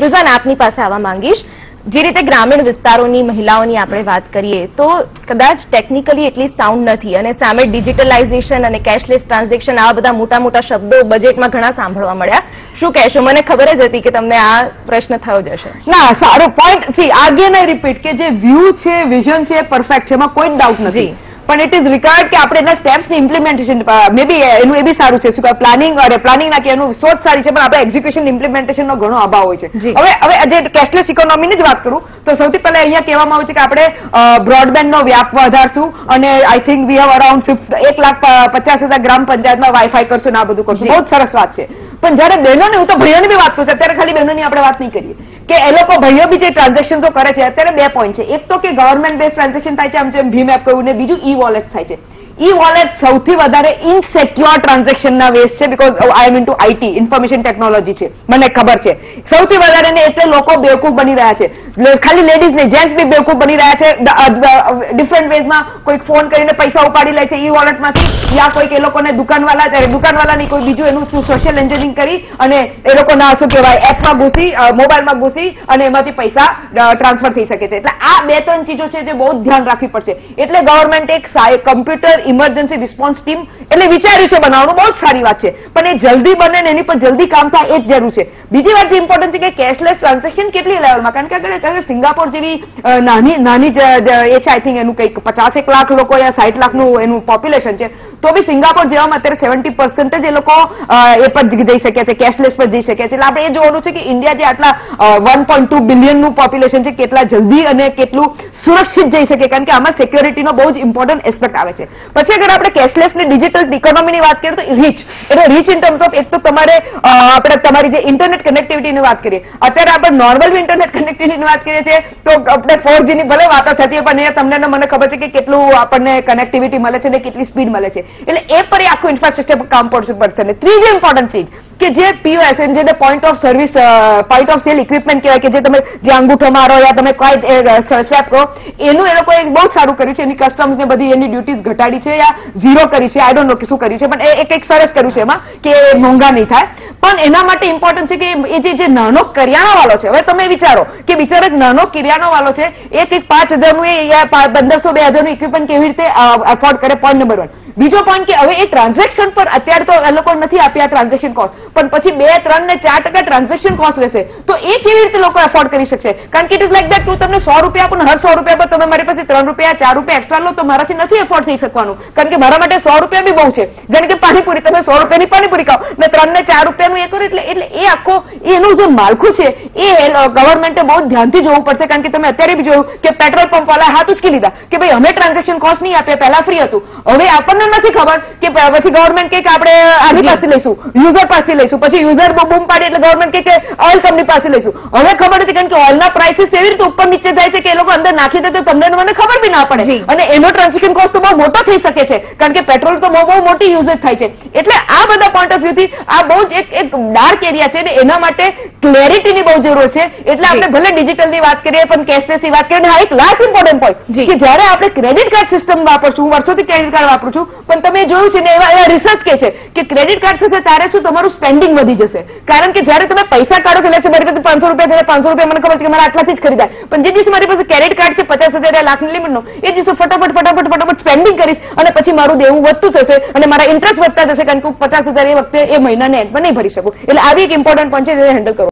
रोजाना आपनी पासे आवा मांगीश जे रीते ग्रामीण विस्तारोनी महिलाओनी आपणे वात करीए तो कदाच टेक्निकली एटली साउंड नथी अने सामे डिजिटलाइजेशन अने कैशलेस ट्रांजेक्शन आवा बधा मोटा मोटा शब्दो बजेटमां घणा सांभळवा मळ्या शुं कहेशो मने खबर ज हती के तमने आ प्रश्न थयो ज हशे ना सारो पॉइंट सी आगे ने रिपीट के जे व्यू छे विजन छे परफेक्ट छे एमां कोई डाउट नथी पण इट इज रिक्वायर्ड के आपणे एटला स्टेप्स ने इम्प्लीमेंटेशन मे बी एनुं ए बी सारू छे शुं प्लानिंग अरे प्लानिंग ना के एनुं सोच सारी छे पण आपणे एक्ઝિક્યુશન इम्प्लीमेंटेशन नो ઘણો અભાવ હોય છે હવે જે કેશલેસ ઇકોનોમી ની જ વાત કરું તો સૌથી પહેલા અહીંયા કહેવામાં આવે છે કે આપણે બ્રોડબેન્ડ નો વ્યાપ વધારશું અને I think we have around 1,50,000 ગ્રામ પંચાયતમાં વાઈફાઈ કરશું ને આ બધું કરશું બહુ સરસ વાત છે પણ જ્યારે બહેનોની હું તો ભાઈઓની બી વાત કરું છું અત્યારે ખાલી બહેનોની આપણે વાત ન કરીએ કે એ લોકો ભાઈઓ બી જે ટ્રાન્ઝેક્શન્સ કરે છે અત્યારે બે પોઈન્ટ છે એક તો કે ગવર્નમેન્ટ બેઝ ટ્રાન્ઝેક્શન થાય છે આમ જેમ ભીમ એપ કહ્યું ને બીજું ઈ વોલેટ થાય છે ઈ વોલેટ સૌથી વધારે ઇનસેક્યોર ટ્રાન્ઝેક્શનના વેસ છે because I am into IT information technology છે મને ખબર છે સૌથી વધારે ને એટલે લોકો બેવકૂફ બની રહ્યા છે ખાલી લેડીઝ ને જેન્ટ્સ બી બેવકૂફ બની રહ્યા છે ડિફરન્ટ વેઝમાં કોઈક ફોન કરીને પૈસા ઉપાડી લે છે ઈ વોલેટમાંથી યા કોઈક એ લોકોને દુકાનવાળા નહીં કોઈ બીજું એનું સોશિયલ એન્જિનિયરિંગ કરી અને એ લોકો ના શું કહેવાય એપમાં ઘૂસી મોબાઈલમાં ઘૂસી અને એમાંથી પૈસા ટ્રાન્સફર થઈ શકે છે એટલે આ બે ત્રણ ચીજો છે જે બહુ ધ્યાન રાખવી પડશે એટલે ગવર્નમેન્ટ એક કમ્પ્યુટર ઇમરજન્સી રિસ્પોન્સ ટીમ એટલે વિચાર્યું છે બનાવવાનું બહુ જ સારી વાત છે પણ એ જલ્દી બને ને એની પર જલ્દી કામ થાય એ જ જરૂર છે બીજી વાત જે ઇમ્પોર્ટન્ટ છે કે કેશલેસ ટ્રાન્ઝેક્શન કેટલી લેવલમાં કારણ કે આગળ સિંગાપોર જેવી નાની નાની જ એ છે આઈ થિંક એનું કંઈક 50 લાખ લોકો યા 60 લાખનું એનું પોપ્યુલેશન છે તો બી સિંગાપોર જેવામાં અત્યારે 70% જ એ લોકો એ પર જઈ શક્યા છે કેશલેસ પર જઈ શક્યા છે એટલે આપણે એ જોવાનું છે કે ઇન્ડિયા જે આટલા 1.2 બિલિયન નું પોપ્યુલેશન છે કેટલા જલ્દી અને કેટલું સુરક્ષિત જઈ શકે કારણ કે આમાં સિક્યોરિટીનો બહુ જ ઇમ્પોર્ટન્ટ એસ્પેક્ટ આવે છે પછી અગર આપણે કેશલેસ ને ડિજિટલ ઇકોનોમીની વાત કરીએ તો રીચ એટલે રીચ ઇન ટર્મ્સ ઓફ એક તો તમારે આપણે તમારી જે ઇન્ટરનેટ કનેક્ટિવિટીની વાત કરીએ અત્યારે આપણે નોર્મલ ઇન્ટરનેટ કનેક્ટિવિટીની વાત કરીએ છીએ તો આપણે 4G ની ભલે વાત થતી હોય પણ એ તમને મને ખબર છે કે કેટલું આપણને કનેક્ટિવિટી મળે છે ને કેટલી સ્પીડ મળે છે એટલે એ પર આખું ઇન્ફ્રાસ્ટ્રક્ચર કામ પડશે ને ત્રીજી ઇમ્પોર્ટન્ટ ચીજ કે જે POS એન્ડ જે point of service point of sale equipment કહેવાય કે જે તમે જે અંગૂઠો મારો યા તમે કોઈ સ્વેપ કરો એનું એ લોકોએ બહુ સારું કર્યું છે એની કસ્ટમ્સ ને બધી એની ડ્યુટીઝ ઘટાડી છે યા ઝીરો કરી છે આઈ ડોન્ટ નો કે શું કર્યું છે પણ એ એક સરસ કર્યું છે એમાં કે મોંઘા નહીં થાય પણ એના માટે ઇમ્પોર્ટન્ટ છે કે એ જે નાનો કરિયાણા વાળો છે હવે તમે વિચારો કે બિચારો નાનો કરિયાણા વાળો છે એ કંઈક 5,000 નું યા 1,500-2,000 નું ઇક્વિપમેન્ટ કેવી રીતે એફોર્ડ કરે પોઈન્ટ નંબર 1 બીજો પોઈન્ટ કે હવે એ ટ્રાન્ઝેક્શન પર અત્યારે તો એ લોકો નથી આપ્યા ટ્રાન્ઝેક્શન કોસ્ટ પણ પછી 2-3 ને 4% ટ્રાન્ઝેક્શન કોસ્ટ રહેશે તો એ કેવી રીતે લોકો એફોર્ડ કરી શકશે કારણ કે ઇટ ઇઝ લાઈક દેટ કે તમને 100 રૂપિયા પણ હર 100 રૂપિયા પર તમે મારી પાસે 3 રૂપિયા 4 રૂપિયા એક્સ્ટ્રા લો તો મારાથી નથી એફોર્ડ થઈ શકવાનું કારણ કે મારા માટે 100 રૂપિયા બી બહુ છે જેમ કે પાણીપુરી તમે 100 રૂપિયાની પાણીપુરી ખાઓ ને 3 ને 4 રૂપિયાનું એ કરો એટલે એ આખો એનું જે માળખું છે એ ગવર્મેન્ટે બહુ ધ્યાનથી જોવું પડશે કારણ કે તમે અત્યારે બી જોયું કે પેટ્રોલ પંપ વાળા હાથ ઉચકી લીધા કે ભાઈ અમે ટ્રાન્ઝેક્શન કોસ્ટ નહીં આપ્યા પહેલા ફ્રી હતું હવે આપણને નથી ખબર કે પછી ગવર્મેન્ટ કે આપણે આની પાસે લઈશું યુઝર પાસે લઈશું પછી યુઝર બૂમ પાડી એટલે ગવર્મેન્ટ કે ઓઇલ કંપની પાસે લઈશું હવે ખબર નથી કારણ કે ઓઇલના પ્રાઇસીસ એવી રીતે ઉપર નીચે જાય છે કે એ લોકો અંદર નાખી દે તો તમને મને ખબર બી ના પડે અને એનો ટ્રાન્ઝેક્શન કોસ્ટ તો બહુ મોટો થઈ શકે છે કારણ કે પેટ્રોલ તો બહુ મોટી યુઝેજ થાય છે એટલે આ બધા પોઈન્ટ ઓફ વ્યૂ થી આ બહુ જ એક ડાર્ક એરિયા છે અને એના માટે ક્લેરિટીની બહુ જરૂર છે એટલે આપણે ભલે ડિજિટલની વાત કરીએ પણ કેશલેસની વાત કરીએ આ એક લાસ્ટ ઇમ્પોર્ટન્ટ પોઈન્ટ કે જ્યારે આપણે ક્રેડિટ કાર્ડ સિસ્ટમ વાપરશું વર્ષોથી ક્રેડિટ કાર્ડ વાપરું છું પણ તમે જોયું છે ને એવા રિસર્ચ કે છે કે ક્રેડિટ કાર્ડ થશે ત્યારે શું તમારું સ્પેન્ડિંગ વધી જશે કારણ કે જ્યારે તમે પૈસા કાઢો છો એટલે મારી પાસે 500 રૂપિયા છે 500 રૂપિયા મને ખબર છે કે મારા આટલાથી જ ખરીદાય પણ જે દિવસે મારી પાસે ક્રેડિટ કાર્ડ છે 50,000 લાખની લિમિટનો એ દિવસે ફટાફટ સ્પેન્ડિંગ કરીશ અને પછી મારું દેવું વધતું થશે અને મારા ઇન્ટરેસ્ટ વધતા જશે કારણ કે 50,000 એ વખતે એ મહિનાને એન્ડમાં નહીં ભરી શકું એટલે આવી એક ઇમ્પોર્ટન્ટ પોઈન્ટ છે જે હેન્ડલ કરો